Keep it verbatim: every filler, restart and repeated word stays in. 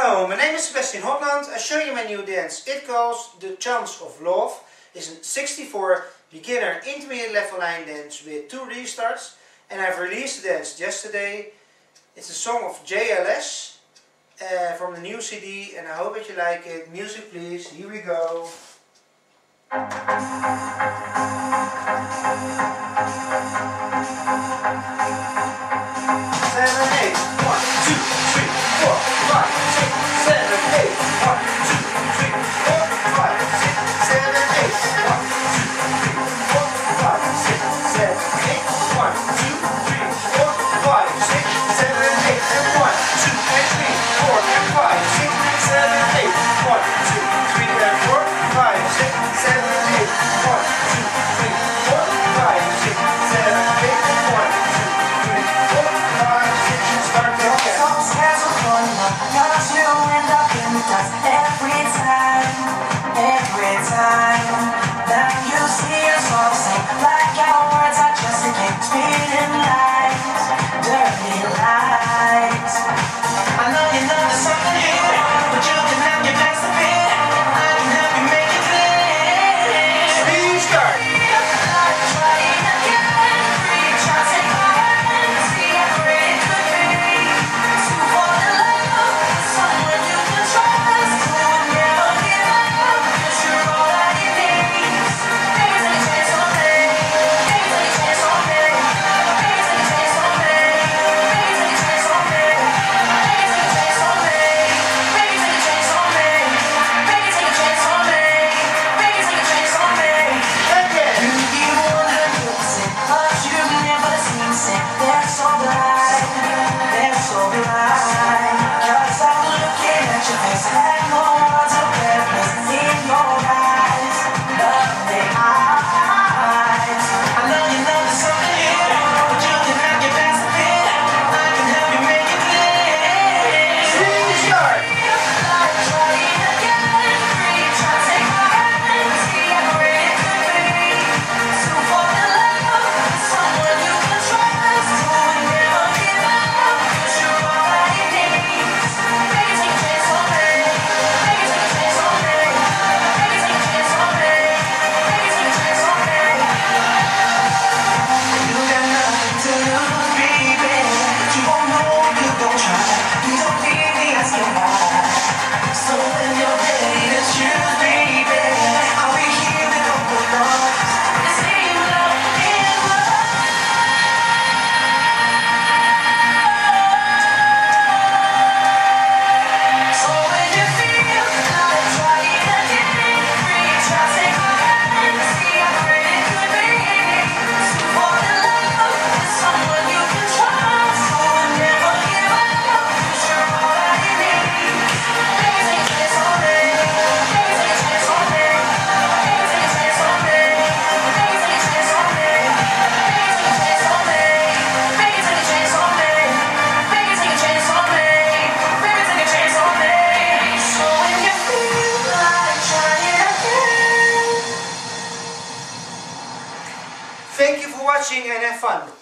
Hello, my name is Sebastiaan Holtland. I show you my new dance. It calls The Chance of Love. It's a sixty-four beginner intermediate level line dance with two restarts. And I've released the dance yesterday. It's a song of J L S uh, from the new C D, and I hope that you like it. Music please, here we go. Thank you for watching and have fun.